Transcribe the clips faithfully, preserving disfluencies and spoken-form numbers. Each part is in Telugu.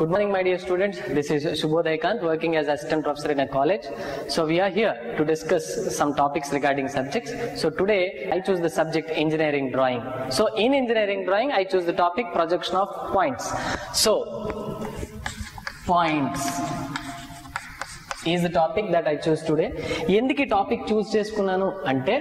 Good morning, my dear students. This is Subhodaya Kanth, working as assistant professor in a college. So we are here to discuss some topics regarding subjects. So today I choose the subject engineering drawing. So in engineering drawing, I choose the topic projection of points. So points is the topic that I choose today. ఎందుకు ఈ టాపిక్ చూస్ చేసుకున్నాను అంటే,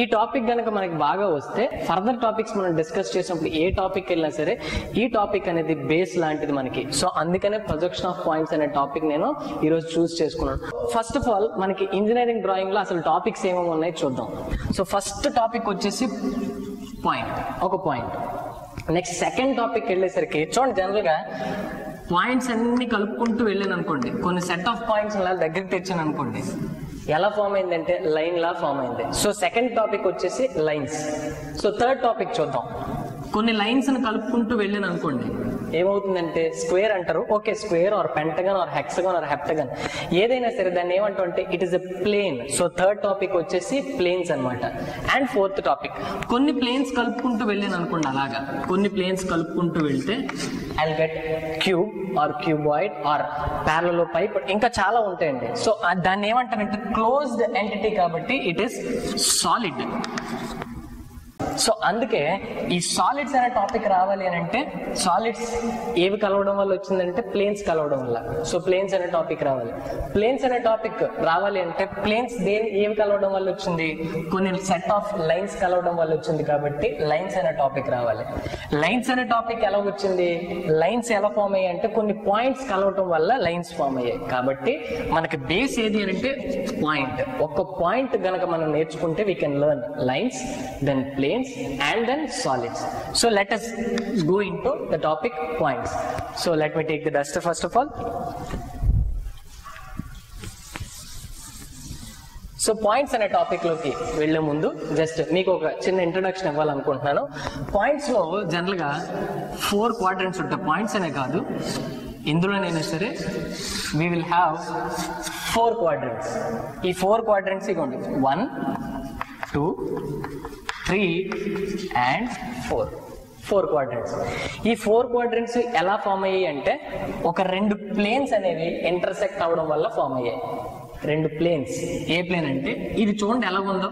ఈ టాపిక్ గనక మనకి బాగా వస్తే ఫర్దర్ టాపిక్స్ మనం డిస్కస్ చేసినప్పుడు ఏ టాపిక్ వెళ్ళినా సరే ఈ టాపిక్ అనేది బేస్ లాంటిది మనకి. సో అందుకనే ప్రొజెక్షన్ ఆఫ్ పాయింట్స్ అనే టాపిక్ నేను ఈరోజు చూస్ చేసుకున్నాను. ఫస్ట్ ఆఫ్ ఆల్ మనకి ఇంజనీరింగ్ డ్రాయింగ్ లో అసలు టాపిక్స్ ఏమేమి ఉన్నాయి చూద్దాం. సో ఫస్ట్ టాపిక్ వచ్చేసి పాయింట్, ఒక పాయింట్. నెక్స్ట్ సెకండ్ టాపిక్ వెళ్ళేసరికి చూడండి, జనరల్ గా పాయింట్స్ అన్ని కలుపుకుంటూ వెళ్ళాను అనుకోండి, కొన్ని సెట్ ఆఫ్ పాయింట్స్ దగ్గరికి తెచ్చాను అనుకోండి, ఎలా ఫామ్ అయిందంటే లైన్ లా ఫామ్ అయింది. సో సెకండ్ టాపిక్ వచ్చేసి లైన్స్. సో థర్డ్ టాపిక్ చూద్దాం. కొన్ని లైన్స్ ని కలుపుకుంటూ వెళ్ళాను అనుకోండి, ఏమవుతుందంటే స్క్వేర్ అంటారు. Okay, square or pentagon or hexagon or heptagon ఏదైనా సరే దాన్ని ఏమంటాం అంటే it is a plane. So third topic వచ్చేసి ప్లేన్స్ అనమాట. అండ్ ఫోర్త్ టాపిక్, కొన్ని ప్లేన్స్ కలుపుకుంటూ వెళ్ళాను అనుకోండి, అలాగా కొన్ని ప్లేన్స్ కలుపుకుంటూ వెళ్తే I'll get cube or cuboid or parallelepiped, ఇంకా చాలా ఉంటాయండి. సో దాన్ని ఏమంటారంటే క్లోజ్డ్ ఎంటిటీ, కాబట్టి ఇట్ ఈస్ సాలిడ్. సో అందుకే ఈ సాలిడ్స్ అనే టాపిక్ రావాలి అని అంటే సాలిడ్స్ ఏవి కలవడం వల్ల వచ్చిందంటే ప్లేన్స్ కలవడం వల్ల. సో ప్లేన్స్ అనే టాపిక్ రావాలి. ప్లేన్స్ అనే టాపిక్ రావాలి అంటే ప్లేన్స్ దేని ఏవి కలవడం వల్ల వచ్చింది, కొన్ని సెట్ ఆఫ్ లైన్స్ కలవడం వల్ల వచ్చింది, కాబట్టి లైన్స్ అనే టాపిక్ రావాలి. లైన్స్ అనే టాపిక్ ఎలా వచ్చింది, లైన్స్ ఎలా ఫామ్ అయ్యాయి అంటే కొన్ని పాయింట్స్ కలవటం వల్ల లైన్స్ ఫామ్ అయ్యాయి. కాబట్టి మనకి బేస్ ఏది అని అంటే పాయింట్. ఒక్క పాయింట్ గనక మనం నేర్చుకుంటే we can learn lines, then planes, and then solids. So let us go into the topic points. So let me take the duster first of all. So points అనే టాపిక్లోకి వెళ్లే ముందు జస్ట్ మీకు ఒక చిన్న ఇంట్రొడక్షన్ ఇవ్వాలనుకుంటున్నాను. పాయింట్స్లో జనరల్గా ఫోర్ క్వాడ్రంట్స్ ఉంటాయి. పాయింట్స్ అనే కాదు, ఇందులోనైనా సరే we will have four quadrants. ఈ ఫోర్ క్వాడ్రంట్స్ ఇగోండి, one two three and four. Four quadrants. ఈ ఫోర్ క్వాడ్రంట్స్ ఎలా ఫామ్ అయ్యాయి అంటే ఒక రెండు ప్లేన్స్ అనేవి ఇంటర్సెక్ట్ అవడం వల్ల ఫామ్ అయ్యాయి. రెండు ప్లేన్స్. ఏ ప్లేన్ అంటే ఇది చూడండి ఎలా ఉందో,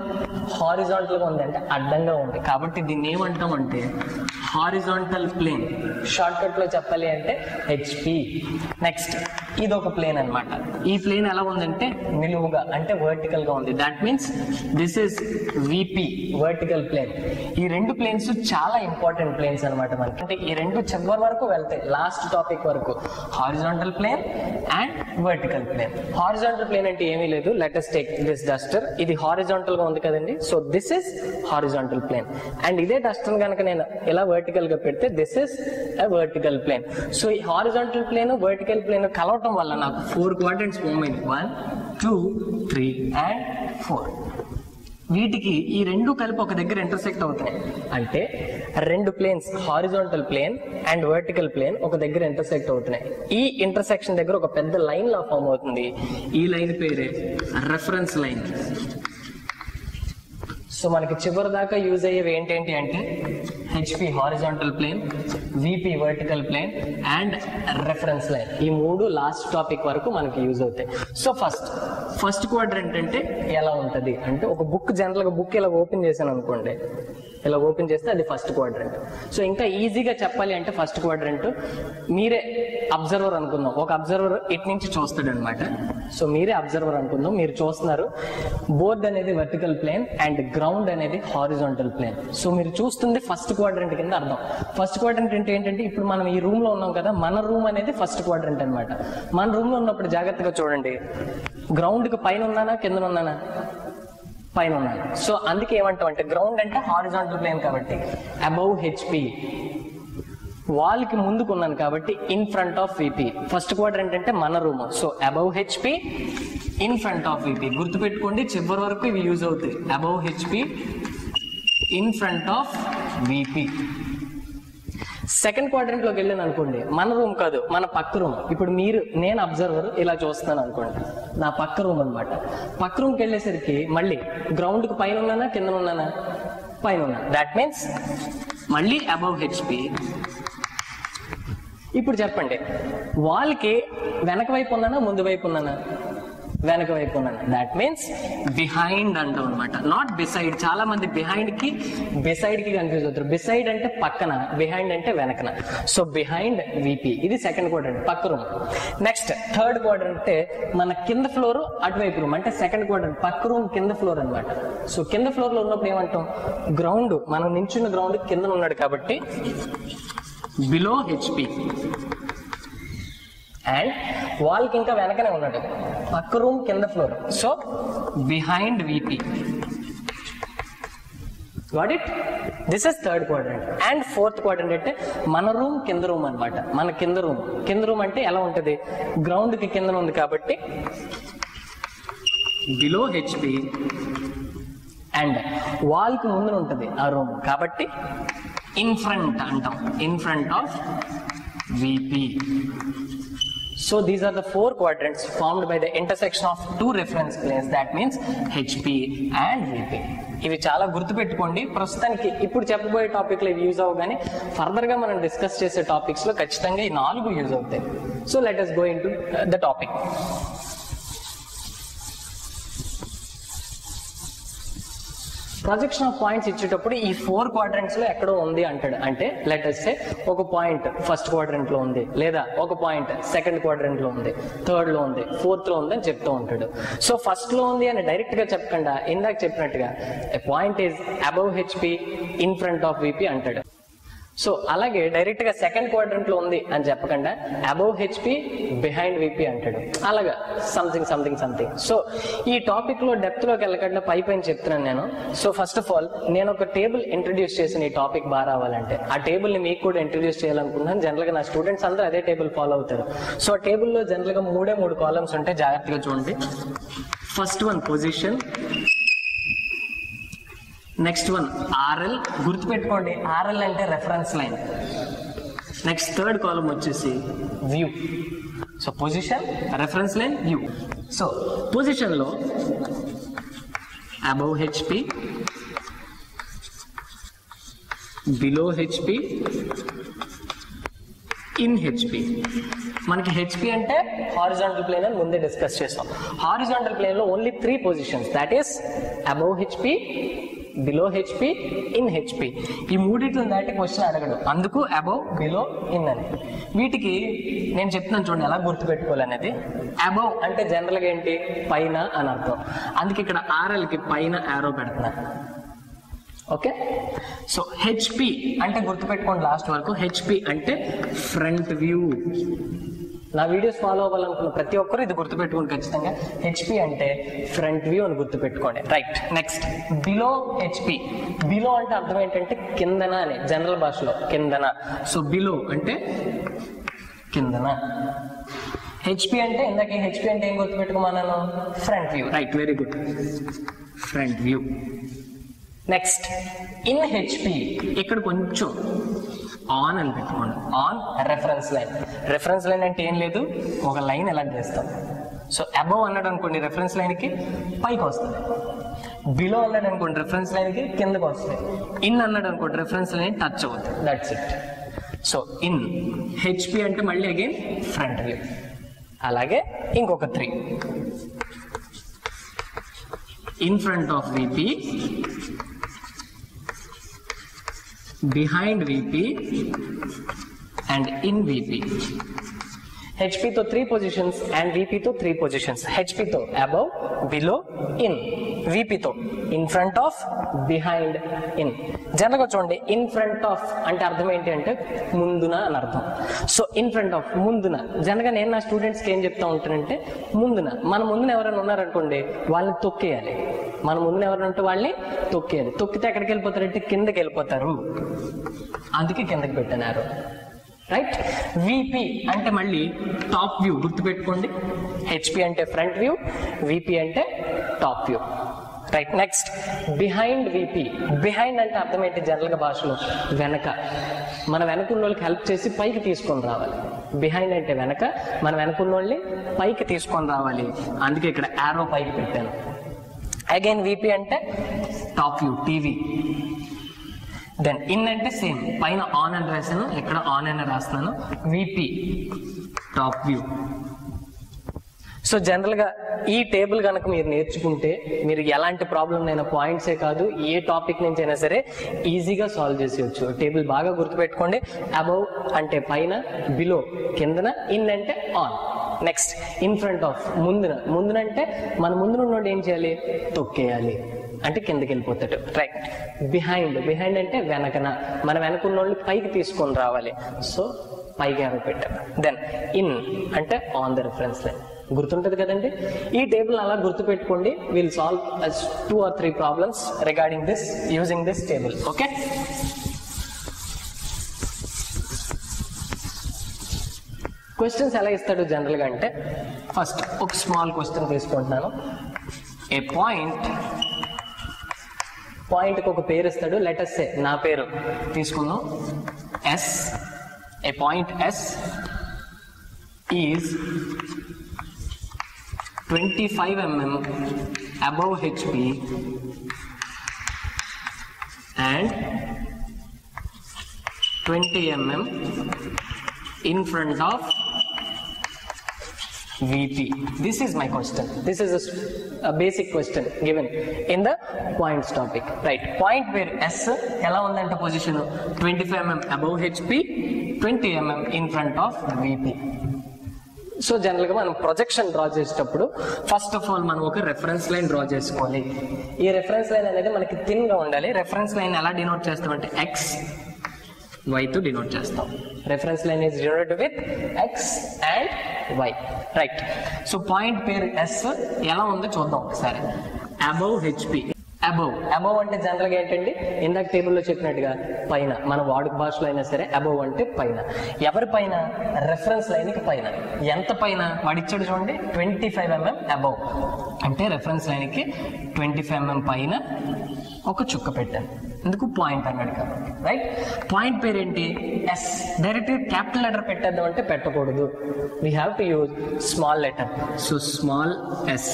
హారిజాంటల్గా ఉందంటే అడ్డంగా ఉంది, కాబట్టి దీన్ని ఏమంటామంటే హారిజాంటల్ ప్లేన్. షార్ట్ కట్లో చెప్పాలి అంటే హెచ్పి. నెక్స్ట్ ఇది ఒక ప్లేన్ అనమాట. ఈ ప్లేన్ ఎలా ఉందంటే నిలువుగా, అంటే వర్టికల్ గా ఉంది. That means this is VP, vertical plane. ఈ రెండు ప్లేన్స్ చాలా ఇంపార్టెంట్ ప్లేన్స్ అనమాట మనకి. అంటే ఈ రెండు చివరి వరకు వెళ్తాయి, లాస్ట్ టాపిక్ వరకు. Horizontal plane and vertical plane. Horizontal plane అంటే ఏమీ లేదు. Let us take this duster. ఇది హారిజాంటల్ గా ఉంది కదండి, so this is horizontal plane. And ఇదే డస్టర్ కనుక నేను ఇలా వర్టికల్ గా పెడితే this is a vertical plane. So ఈ హారిజాంటల్ ప్లేన్ వర్టికల్ ప్లేన్ కలవటం వల్ల నాకు ఫోర్ క్వాడ్రంట్స్ ఫామ్ అయింది. One two three and four. వీటికి ఈ రెండు కలిపి ఒక దగ్గర ఇంటర్సెక్ట్ అవుతాయి. అంటే రెండు planes, horizontal plane and vertical plane ఒక దగ్గర ఇంటర్సెక్ట్ అవుతున్నాయి. ఈ ఇంటర్సెక్షన్ దగ్గర ఒక పెద్ద లైన్ లా ఫామ్ అవుతుంది. ఈ లైన్ పేరే రెఫరెన్స్ లైన్. సో మనకి చివరి దాకా యూజ్ అయ్యేవి ఏంటేంటి అంటే HP horizontal plane, VP vertical plane and reference line. ఈ మూడు లాస్ట్ టాపిక్ వరకు మనకి యూజ్ అవుతాయి. సో ఫస్ట్ ఫస్ట్ క్వాడ్రంట్ అంటే ఎలా ఉంటుంది అంటే ఒక బుక్, జనరల్గా బుక్ ఇలా ఓపెన్ చేశాను అనుకోండి, ఇలా ఓపెన్ చేస్తే అది ఫస్ట్ క్వాడ్రంట్. సో ఇంకా ఈజీగా చెప్పాలి అంటే ఫస్ట్ క్వాడ్రంట్ మీరే అబ్జర్వర్ అనుకుందాం. ఒక అబ్జర్వర్ ఇటు నుంచి చూస్తాడు అనమాట. సో మీరే అబ్జర్వర్ అనుకుందాం, మీరు చూస్తున్నారు. బోర్డ్ అనేది వర్టికల్ ప్లేన్ అండ్ గ్రౌండ్ అనేది హారిజాంటల్ ప్లేన్. సో మీరు చూస్తుంది ఫస్ట్ క్వాడ్రంట్ కింద అర్థం. ఫస్ట్ క్వాడ్రంట్ అంటే ఏంటంటే ఇప్పుడు మనం ఈ రూమ్ లో ఉన్నాం కదా, మన రూమ్ అనేది ఫస్ట్ క్వాడ్రంట్ అనమాట. మన రూమ్ లో ఉన్నప్పుడు జాగ్రత్తగా చూడండి, గ్రౌండ్ కి పైన ఉన్నానా కింద ఉన్నానా? పైన ఉన్నాను. సో అందుకే ఏమంటాం అంటే గ్రౌండ్ అంటే హారిజాంటల్ ప్లేన్ కాబట్టి అబౌవ్ హెచ్పి. వాల్ కి ముందుకున్నాను కాబట్టి in front of VP. First quadrant అంటే మన room. So above HP, in front of VP. గుర్తుపెట్టుకోండి, చివరి వరకు ఇవి యూజ్ అవుతాయి. Above HP, in front of VP. Second quadrant లోకి వెళ్ళాను అనుకోండి, మన రూమ్ కాదు మన పక్క రూమ్. ఇప్పుడు మీరు, నేను అబ్జర్వర్ ఇలా చూస్తున్నాను అనుకోండి, నా పక్క రూమ్ అనమాట. పక్క రూమ్కి వెళ్ళేసరికి మళ్ళీ గ్రౌండ్ కి పైన ఉన్నానా కింద ఉన్నానా? పైన ఉన్నాను. దాట్ మీన్స్ మళ్ళీ అబౌవ్ హెచ్పి, ఇప్పుడు చెప్పండి, వాల్కి వెనక వైపు ఉందన్నా ముందు వైపు ఉందన్నా? వెనక వైపు ఉందన్నా. దాట్ మీన్స్ బిహైండ్ అంటాం అనమాట, నాట్ బిసైడ్. చాలా మంది బిహైండ్ కి బిసైడ్ కి కన్ఫ్యూజ్ అవుతారు. బిసైడ్ అంటే పక్కన, బిహైండ్ అంటే వెనకన. సో బిహైండ్ విపి, ఇది సెకండ్ క్వాడ్రంట్, పక్క రూమ్. నెక్స్ట్ థర్డ్ క్వాడ్రంట్ అంటే మన కింద ఫ్లోర్ అటువైపు రూమ్, అంటే సెకండ్ క్వాడ్రంట్ పక్క రూమ్ కింద ఫ్లోర్ అనమాట. సో కింద ఫ్లోర్ లో ఉన్నప్పుడు ఏమంటాం? గ్రౌండ్, మనం నించున్న గ్రౌండ్ కింద ఉన్నాడు కాబట్టి బిలో హెచ్పి. అండ్ వాల్కి ఇంకా వెనకనే ఉన్నాడు, పక్క రూమ్ కింద floor. So behind VP. Got it? This is third quadrant. And fourth quadrant అంటే మన రూమ్ కింద రూమ్ అనమాట. మన కింద రూమ్, కింద రూమ్ అంటే ఎలా ఉంటుంది? గ్రౌండ్కి కింద ఉంది కాబట్టి బిలో హెచ్పి. అండ్ వాల్కి ముందు ఉంటుంది ఆ రూమ్ కాబట్టి ఇన్ ఫ్రంట్ అంటాం, in front of VP. So these are the four quadrants formed by the intersection of two reference planes, that means H P and V P. ఇవి చాలా గుర్తుపెట్టుకోండి. ప్రస్తుతానికి ఇప్పుడు చెప్పబోయే టాపిక్లో ఇవి యూజ్ అవ్వు, కానీ ఫర్దర్గా మనం డిస్కస్ చేసే టాపిక్స్లో ఖచ్చితంగా ఈ నాలుగు యూజ్ అవుతాయి. So let us go into the topic. Projection of points ఇచ్చేటప్పుడు ఈ ఫోర్ క్వాడ్రంట్స్ లో ఎక్కడో ఉంది అంటాడు. అంటే లెట్ us సే ఒక పాయింట్ ఫస్ట్ క్వాడ్రంట్ లో ఉంది, లేదా ఒక పాయింట్ సెకండ్ క్వాడ్రంట్ లో ఉంది, థర్డ్ లో ఉంది, ఫోర్త్ లో ఉంది అని చెప్తూ ఉంటాడు. సో ఫస్ట్ లో ఉంది అని డైరెక్ట్ గా చెప్పకుండా ఇందాక చెప్పినట్టుగా a point is above HP in front of VP అంటాడు. సో అలాగే డైరెక్ట్ గా సెకండ్ క్వాడ్రంట్ లో ఉంది అని చెప్పకుండా అబవ్ హెచ్పి బిహైండ్ విపి అంటాడు. అలాగా సంథింగ్ సంథింగ్ సంథింగ్. సో ఈ టాపిక్ లో డెప్త్ లోకి వెళ్ళకుండా పై పైన చెప్తున్నాను నేను. సో ఫస్ట్ ఆఫ్ ఆల్ నేను ఒక టేబుల్ ఇంట్రడ్యూస్ చేసిన ఈ టాపిక్ బాగా రావాలంటే ఆ టేబుల్ ని మీకు కూడా ఇంట్రడ్యూస్ చేయాలనుకుంటున్నాను. జనరల్ గా నా స్టూడెంట్స్ అందరూ అదే టేబుల్ ఫాలో అవుతారు. సో ఆ టేబుల్ లో జనరల్ గా మూడే మూడు కాలమ్స్ ఉంటాయి, జాగ్రత్తగా చూడండి. First one position, next one RL, గుర్తుపెట్టుకోండి ఆర్ఎల్ అంటే reference line. Next third column వచ్చేసి view. So position, reference line, view. So పొజిషన్లో above HP, below HP, in HP. మనకి హెచ్పి అంటే హారిజాంటల్ ప్లేన్ అని ముందే డిస్కస్ చేస్తాం. హారిజాంటల్ ప్లేన్లో only three positions, that is above HP, below HP, in HP. ఈ మూడింటిని దాటి క్వశ్చన్ అడగడు, అందుకు అబవ్, బిలో, ఇన్ అని. వీటికి నేను చెప్తున్నాను చూడండి ఎలా గుర్తుపెట్టుకోవాలనేది. అబవ్ అంటే జనరల్గా ఏంటి? పైన అని అర్థం. అందుకే ఇక్కడ ఆర్ఎల్కి పైన యారో పెడుతున్నా. ఓకే. సో హెచ్పి అంటే గుర్తుపెట్టుకోండి లాస్ట్ వరకు, హెచ్పి అంటే ఫ్రంట్ వ్యూ. నా వీడియోస్ ఫాలో అవ్వాలనుకున్న ప్రతి ఒక్కరు ఇది గుర్తుపెట్టుకోండి ఖచ్చితంగా. హెచ్పి అంటే ఫ్రంట్ వ్యూ అని గుర్తుపెట్టుకోండి. Right. Next below HP. Below అంటే అర్థం ఏంటంటే కిందన అని, జనరల్ భాషలో కిందన. సో బిలో అంటే కిందన. హెచ్పి అంటే ఇందాక హెచ్పి అంటే ఏం గుర్తుపెట్టుకోమన్నాను? Front view. Right, very good, front view. Next in HP. ఇక్కడ కొంచెం ఆన్ అని పెట్టుకోండి. On reference line. Reference line అంటే ఏం లేదు, ఒక లైన్ ఎలా చేస్తాం. సో అబవ్ అన్నాడు అనుకోండి, రెఫరెన్స్ లైన్కి పైకి వస్తుంది. బిలో అన్నాడు అనుకోండి, రెఫరెన్స్ లైన్కి కిందకు వస్తుంది. ఇన్ అన్నాడు అనుకోండి, రెఫరెన్స్ లైన్ టచ్ అవుతుంది. That's it. So in HP అంటే మళ్ళీ అగైన్ ఫ్రంట్ వ్యూ. అలాగే ఇంకొక three, in front of VP, behind VP, and in VP. హెచ్పితో త్రీ పొజిషన్స్ అండ్ విపితో త్రీ పొజిషన్స్. హెచ్పితో అబవ్, బిలో, ఇన్. విపితో in front of, behind, in. జనరల్గా చూడండి ఇన్ ఫ్రంట్ ఆఫ్ అంటే అర్థం ఏంటి అంటే ముందున అని అర్థం. సో ఇన్ ఫ్రంట్ ఆఫ్, ముందున. జనరల్గా నేను నా స్టూడెంట్స్కి ఏం చెప్తా ఉంటానంటే ముందున, మన ముందున ఎవరైనా ఉన్నారనుకోండి వాళ్ళని తొక్కేయాలి. మన ముందున ఎవరైనా ఉంటే వాళ్ళని తొక్కేయాలి. తొక్కితే ఎక్కడికి వెళ్ళిపోతారంటే కిందకి వెళ్ళిపోతారు, అందుకే కిందకి పెట్టినారు. రైట్. విపి అంటే మళ్ళీ టాప్ వ్యూ గుర్తుపెట్టుకోండి. హెచ్పి అంటే ఫ్రంట్ వ్యూ, విపి అంటే top view. Right. Next behind VP. Behind అంటే అర్థం ఏంటి జనరల్గా భాషలో? వెనక. మన వెనకున్న వాళ్ళకి హెల్ప్ చేసి పైకి తీసుకొని రావాలి. బిహైండ్ అంటే వెనక, మన వెనకున్న వాళ్ళని పైకి తీసుకొని రావాలి, అందుకే ఇక్కడ యారో పైకి పెట్టాను. అగైన్ విపి అంటే top view, TV. Then in అంటే సేమ్, పైన ఆన్ అని రాశాను, ఇక్కడ ఆన్ అని రాస్తున్నాను. VP top view. సో జనరల్గా ఈ టేబుల్ కనుక మీరు నేర్చుకుంటే మీరు ఎలాంటి ప్రాబ్లం అయినా పాయింట్సే కాదు ఏ టాపిక్ నుంచి అయినా సరే ఈజీగా సాల్వ్ చేసేయచ్చు. టేబుల్ బాగా గుర్తుపెట్టుకోండి. అబౌవ్ అంటే పైన, బిలో కిందన, ఇన్ అంటే on. Next in front of ముందున, ముందున అంటే మన ముందున ఉన్నోడు ఏం చేయాలి, తొక్కేయాలి, అంటే కిందకి వెళ్ళిపోతాడు. రైట్. బిహైండ్, బిహైండ్ అంటే వెనకన, మన వెనక ఉన్నోళ్ళు పైకి తీసుకొని రావాలి. సో పైకి ఆరో పెట్టాం. దెన్ ఇన్ అంటే ఆన్ ద రిఫరెన్స్ లైన్. గుర్తుంటది కదండి. ఈ టేబుల్ అలా గుర్తుపెట్టుకోండి. Will solve two or three problems regarding this using this table. Okay. Questions ఎలా ఇస్తాడు జనరల్గా అంటే, ఫస్ట్ ఒక స్మాల్ క్వశ్చన్ తీసుకుంటున్నాను. ఏ పాయింట్, పాయింట్కి ఒక పేరు ఇస్తాడు. లెట్ అస్ సే నా పేరు తీసుకుందాం, S. A point S is twenty-five millimeters above H P and twenty millimeters in front of V P. This is my question. This is a, a basic question given in the points topic. Right. Point where S ela undante position twenty-five millimeters above H P, twenty millimeters in front of V P. So జనరల్గా మనం ప్రొజెక్షన్ డ్రా చేసేటప్పుడు ఫస్ట్ ఆఫ్ ఆల్ మనం ఒక రెఫరెన్స్ లైన్ డ్రా చేసుకోవాలి. ఈ రెఫరెన్స్ లైన్ అనేది మనకి థిన్గా ఉండాలి. రెఫరెన్స్ లైన్ ఎలా డినోట్ చేస్తామంటే ఎక్స్, వైతో డినోట్ చేస్తాం. Reference line is denoted with X and Y. Right. So point పేరు ఎస్ ఎలా ఉందో చూద్దాం ఒకసారి. Above HP. అబౌవ్, అబౌవ్ అంటే జనరల్గా ఏంటండి, ఇందాక టేబుల్లో చెప్పినట్టుగా పైన. మన వాడుక భాషలో అయినా సరే అబౌవ్ అంటే పైన. ఎవరి పైన? రెఫరెన్స్ లైన్కి పైన. ఎంత పైన వాడిచ్చాడు చూడండి, ట్వంటీ ఫైవ్ ఎంఎం అబౌవ్ అంటే రెఫరెన్స్ లైన్కి ట్వంటీ ఫైవ్ ఎంఎం పైన ఒక చుక్క పెట్టాను. ఎందుకు? పాయింట్ అన్నాడు కాబట్టి. రైట్. పాయింట్ పేరేంటి? ఎస్. డైరెక్ట్ క్యాపిటల్ లెటర్ పెట్టేద్దాం అంటే పెట్టకూడదు. We have to use small letter. So small S.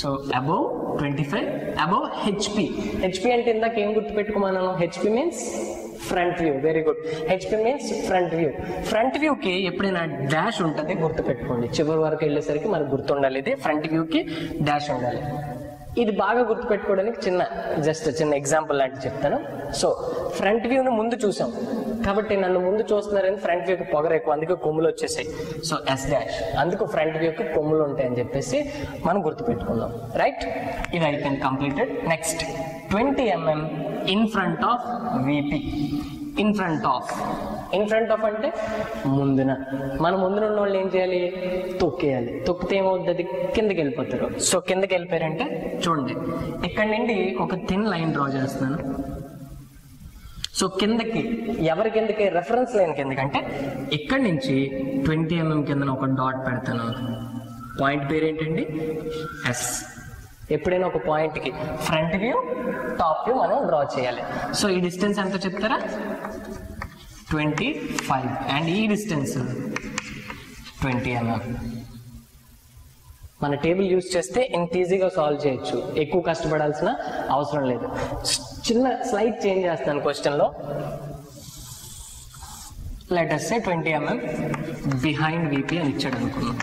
So above twenty five above HP. HP అంటే ఇందాక ఏం గుర్తుపెట్టుకున్నాను, HP means front view. Very good. HP means front view. Front వ్యూకి ఎప్పుడైనా డాష్ ఉంటుంది, గుర్తుపెట్టుకోండి. చివరి వరకు వెళ్ళేసరికి మనకు గుర్తుండాలి. ఇది ఫ్రంట్ వ్యూకి డాష్ ఉండాలి. ఇది బాగా గుర్తుపెట్టుకోవడానికి చిన్న జస్ట్ చిన్న ఎగ్జాంపుల్ లాంటి చెప్తాను. సో ఫ్రంట్ వ్యూను ముందు చూసాం కాబట్టి నన్ను ముందు చూస్తున్నారని ఫ్రంట్ వ్యూకి పొగర ఎక్కువ, అందుకే కొమ్ములు వచ్చేసాయి. సో ఎస్ డాష్, అందుకు ఫ్రంట్ వ్యూకి కొమ్ములు ఉంటాయని చెప్పేసి మనం గుర్తుపెట్టుకుందాం. రైట్. ఇది అయిపోయింది, completed. Next twenty mm in front of VP. In front of, in front of అంటే ముందున. మన ముందున ఉన్న వాళ్ళు ఏం చేయాలి, తొక్కేయాలి. తొక్కితే ఏమవుతుంది, అది కిందకి వెళ్ళిపోతారు. సో కిందకి వెళ్ళిపోయారంటే చూడండి, ఇక్కడ నుండి ఒక థిన్ లైన్ డ్రా చేస్తున్నాను. సో కిందకి, ఎవరి కిందకి? రెఫరెన్స్ లైన్ కిందకి. అంటే ఇక్కడి నుంచి ట్వంటీ ఎంఎం కింద ఒక డాట్ పెడతాను. పాయింట్ పేరేంటండి, ఎస్. ఎప్పుడైనా ఒక పాయింట్కి ఫ్రంట్ వ్యూ, టాప్ వ్యూ మనం డ్రా చేయాలి. సో ఈ డిస్టెన్స్ ఎంత చెప్తారా, ట్వంటీ ఫైవ్ అండ్ ఈ డిస్టెన్స్ ట్వంటీ ఎంఎం. మన టేబుల్ యూజ్ చేస్తే ఇంత ఈజీగా సాల్వ్ చేయొచ్చు. ఎక్కువ కష్టపడాల్సిన అవసరం లేదు. చిన్న స్లైడ్ చేంజ్ చేస్తాను క్వశ్చన్లో. Let us say twenty mm behind VP అని ఇచ్చాడు అనుకున్నాను.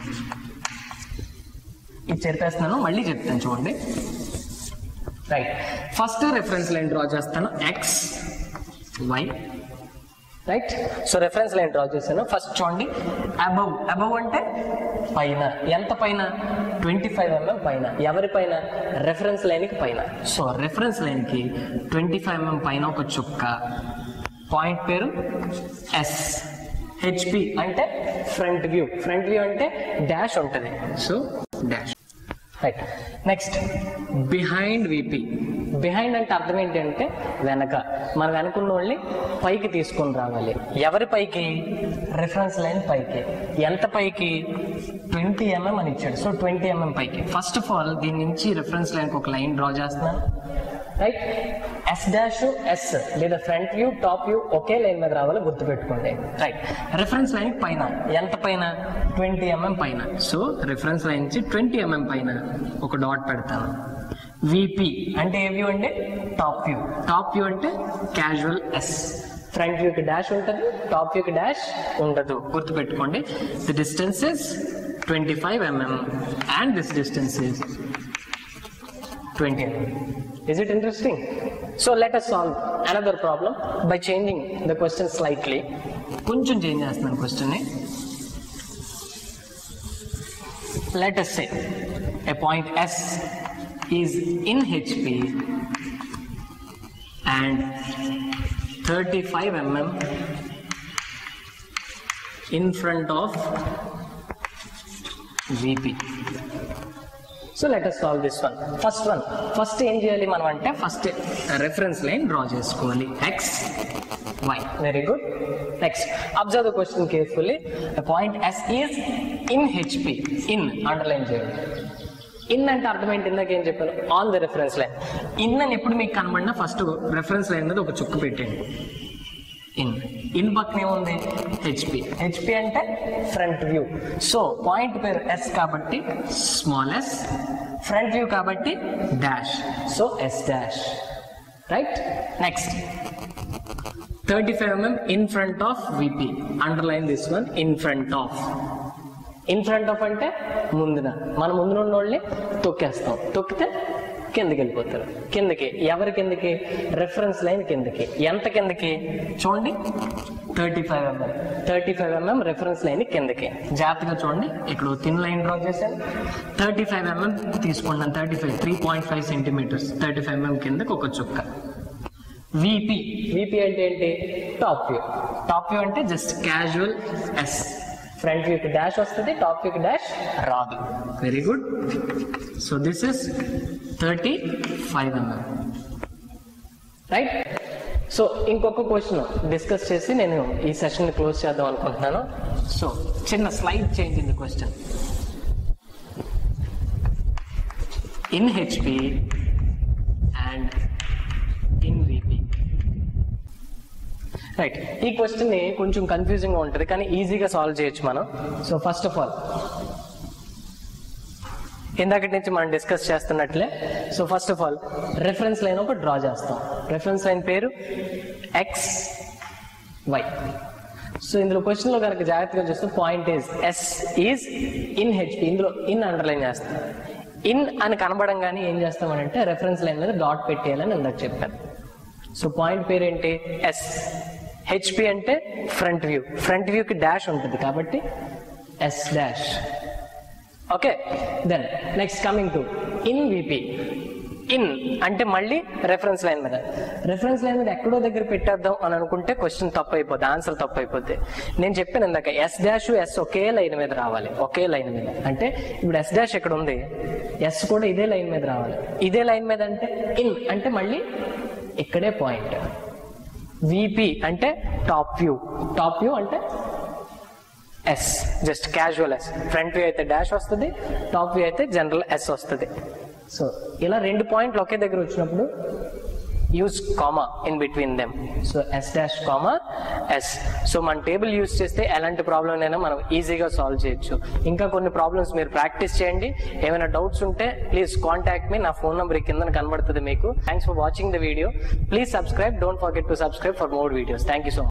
ఇది చెప్పేస్తున్నాను, మళ్ళీ చెప్తాను చూడండి. Right. First reference line draw చేస్తాను, X, Y. Right. So reference line draw చేశాను. ఫస్ట్ చూడండి, అబౌవ్, అబౌవ్ అంటే పైన. ఎంత పైన? ట్వంటీ ఫైవ్ ఎంఎం పైన. ఎవరి పైన? రెఫరెన్స్ లైన్కి పైన. సో రెఫరెన్స్ లైన్కి ట్వంటీ ఫైవ్ ఎంఎం పైన ఒక చుక్క. పాయింట్ పేరు ఎస్. హెచ్పి అంటే ఫ్రంట్ వ్యూ. ఫ్రంట్ వ్యూ అంటే డాష్ ఉంటుంది. So dash. Right. Next behind VP. Behind అంటే అర్థం ఏంటంటే వెనక. మన వెనకున్న వాళ్ళని పైకి తీసుకొని రావాలి. ఎవరి పైకి? రిఫరెన్స్ లైన్ పైకి. ఎంత పైకి? ట్వంటీ ఎంఎం అని ఇచ్చాడు. సో ట్వంటీ ఎంఎం పైకి. ఫస్ట్ ఆఫ్ ఆల్ దీని నుంచి రిఫరెన్స్ లైన్కి ఒక లైన్ డ్రా చేస్తున్నాను. రైట్. ఎస్ డాష్, ఎస్ లేదా ఫ్రంట్ వ్యూ, టాప్ వ్యూ ఒకే లైన్ మీద రావాలి, గుర్తుపెట్టుకోండి. రైట్. రిఫరెన్స్ లైన్ పైన. ఎంత పైన? ట్వంటీ ఎంఎం పైన. సో రిఫరెన్స్ లైన్ నుంచి ట్వంటీ ఎంఎం పైన ఒక డాట్ పెడతాను. V P అంటే ఏ వ్యూ అండి? Top view. టాప్ వ్యూ అంటే క్యాజువల్ ఎస్. ఫ్రంట్ వ్యూకి డాష్ ఉంటుంది, టాప్ వ్యూకి డాష్ ఉండదు, గుర్తుపెట్టుకోండి. The distance is twenty five mm and this distance is twenty. Is it interesting? So let us solve another problem by changing the question slightly. కొంచెం చేంజ్ చేస్తున్నాను క్వశ్చన్ని. Let us say a point S is in H P and thirty-five millimeters in front of V P. So let us solve this one. First one, first ఏం చేయాలి మనం అంటే ఫస్ట్ రెఫరెన్స్ లైన్ డ్రా చేసుకోవాలి. X, Y. Very good. Next, observe the question carefully. A point S is in H P. In, underline చేయాలి. ఇన్ అంటే అర్థం ఏంటి? ఇందాక ఏం చెప్పాను? On the reference line. In అని ఎప్పుడు మీకు కనబడినా ఫస్ట్ రెఫరెన్స్ లైన్ మీద ఒక చుక్కు పెట్టండి. ఇన్ ఇన్ పక్కన ఏముంది? హెచ్పి. హెచ్పి అంటే ఫ్రంట్ వ్యూ. సో పాయింట్ పేరు ఎస్ కాబట్టి స్మాల్ ఎస్, ఫ్రంట్ వ్యూ కాబట్టి dash, so S dash, right. Next thirty five mm in front of VP, underline this one. In front of, in front of అంటే ముందున, మన ముందున ఉన్న వాళ్ళని తొక్కేస్తాం, తొక్కితే కిందకి వెళ్ళిపోతారు. కిందకి ఎవరి కిందకి? రెఫరెన్స్ లైన్ కిందకి. ఎంత కిందకి చూడండి? Thirty five mm thirty five mm reference line కిందకి. జాగ్రత్తగా చూడండి, ఇక్కడ థిన్ లైన్ డ్రా చేశాను. థర్టీ ఫైవ్ ఎంఎం తీసుకున్నాను. Thirty five three point five centimetres thirty five mm కిందకి ఒక చుక్క. విపి, విపి అంటే ఏంటి? Top view. టాప్ వ్యూ అంటే జస్ట్ క్యాజువల్ ఎస్. ఫ్రంట్ వ్యూకి డాష్ వస్తుంది, టాప్ వ్యూకి డాష్ రాదు. Very good. So this is thirty five mm, right. So ఇంకొక క్వశ్చన్ డిస్కస్ చేసి నేను ఈ సెషన్ క్లోజ్ చేద్దాం అనుకుంటున్నాను. సో చిన్న slide change in the question. In HP and in VP, right. ఈ క్వశ్చన్ కొంచెం కన్ఫ్యూజింగ్గా ఉంటుంది కానీ ఈజీగా సాల్వ్ చేయొచ్చు మనం. సో ఫస్ట్ ఆఫ్ ఆల్ ఇందాకటి నుంచి మనం డిస్కస్ చేస్తున్నట్లే, so first of all reference line ఒకటి డ్రా చేస్తాం. రెఫరెన్స్ లైన్ పేరు ఎక్స్, వై. సో ఇందులో క్వశ్చన్లో కనుక జాగ్రత్తగా చూస్తే point is S is in HP, ఇందులో ఇన్ అండర్లైన్ చేస్తాం. ఇన్ అని కనబడంగానే ఏం చేస్తామనంటే రెఫరెన్స్ లైన్ మీద డాట్ పెట్టేయాలని ఇందాక చెప్పాను. సో పాయింట్ పేరు ఏంటి? ఎస్. హెచ్పి అంటే ఫ్రంట్ వ్యూ, ఫ్రంట్ వ్యూకి డాష్ ఉంటుంది కాబట్టి S dash, okay. Then next coming to in VP. In అంటే మళ్ళీ రెఫరెన్స్ లైన్ మీద, రెఫరెన్స్ లైన్ మీద ఎక్కడో దగ్గర పెట్టేద్దాం అని అనుకుంటే క్వశ్చన్ తప్పు అయిపోద్ది, ఆన్సర్ తప్పు అయిపోద్ది. నేను చెప్పాను ఇందాక ఎస్ డాష్ ఎస్ ఒకే లైన్ మీద రావాలి, ఒకే లైన్ మీద. అంటే ఇప్పుడు ఎస్ డాష్ ఎక్కడ ఉంది, ఎస్ కూడా ఇదే లైన్ మీద రావాలి. ఇదే లైన్ మీద అంటే ఇన్ అంటే మళ్ళీ ఇక్కడే పాయింట్. విపి అంటే టాప్ వ్యూ, టాప్ వ్యూ అంటే S, just casual S. Front view అయితే డాష్ వస్తుంది, టాప్ వ్యూ అయితే జనరల్ ఎస్ వస్తుంది. సో ఇలా రెండు పాయింట్లు ఒకే దగ్గర వచ్చినప్పుడు use comma in between them. So S dash comma S. So మన టేబుల్ యూజ్ చేస్తే ఎలాంటి ప్రాబ్లం అయినా మనం ఈజీగా సాల్వ్ చేయొచ్చు. ఇంకా కొన్ని ప్రాబ్లమ్స్ మీరు ప్రాక్టీస్ చేయండి. ఏమైనా డౌట్స్ ఉంటే ప్లీజ్ కాంటాక్ట్ మీ. నా ఫోన్ నెంబర్ కింద కనబడుతుంది మీకు. Thanks for watching the video. Please subscribe. Don't forget to subscribe for more videos. Thank you so much.